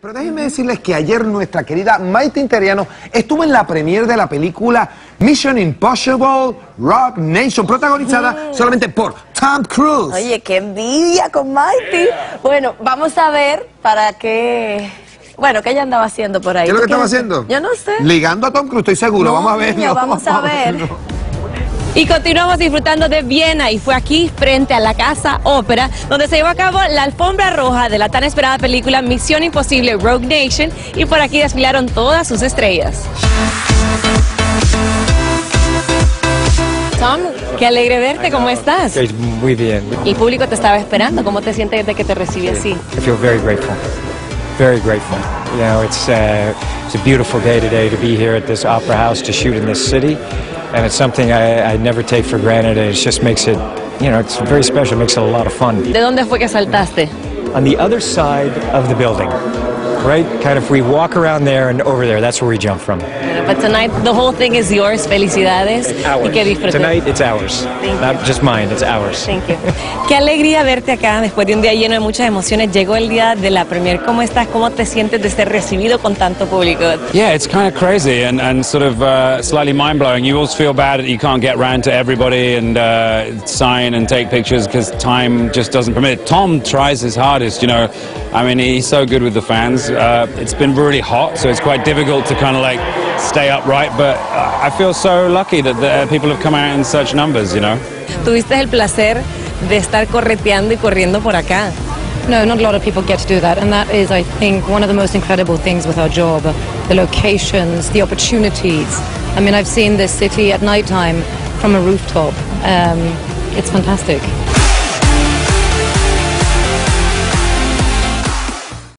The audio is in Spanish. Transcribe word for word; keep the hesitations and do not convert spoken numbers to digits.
Pero déjenme decirles que ayer nuestra querida Maity Interiano estuvo en la premiere de la película Mission Impossible Rogue Nation, protagonizada solamente por Tom Cruise. Oye, qué envidia con Maity. Yeah. Bueno, vamos a ver para qué... Bueno, ¿qué ella andaba haciendo por ahí? ¿Qué es lo que estaba haciendo? Yo no sé. Ligando a Tom Cruise, estoy seguro. No, vamos a ver. Niño, no, vamos, vamos a ver. No. Y continuamos disfrutando de Viena, y fue aquí, frente a la Casa Ópera, donde se llevó a cabo la alfombra roja de la tan esperada película Misión Imposible Rogue Nation, y por aquí desfilaron todas sus estrellas. Tom, qué alegre verte, ¿cómo estás? Muy bien. El público te estaba esperando, ¿cómo te sientes de que te recibe así? I feel very grateful. Very grateful. You know, it's uh, it's a beautiful day today to be here at this Opera House to shoot in this city, and it's something I, I never take for granted. And it just makes it, you know, it's very special. It makes it a lot of fun. ¿De dónde fue que saltaste? On the other side of the building, right? Kind of, we walk around there and over there. That's where we jump from. But tonight, the whole thing is yours. Felicidades. It's ours. Y que disfrutes. Tonight, it's ours. Not just mine, it's ours. Thank you. Qué alegría verte acá después de un día lleno de muchas emociones. Llegó el día de la premier. ¿Cómo estás? ¿Cómo te sientes de ser recibido con tanto público? Yeah, it's kind of crazy and, and sort of uh, slightly mind-blowing. You always feel bad that you can't get round to everybody and uh, sign and take pictures because time just doesn't permit. Tom tries his hardest, you know. I mean, he's so good with the fans. Uh, it's been really hot, so it's quite difficult to kind of like stay upright, but I feel so lucky that the people have come out in such numbers, you know. Tuviste el placer de estar correteando y corriendo por acá. No, not a lot of people get to do that, and that is, I think, one of the most incredible things with our job. The locations, the opportunities. I mean, I've seen this city at nighttime from a rooftop. Um, it's fantastic.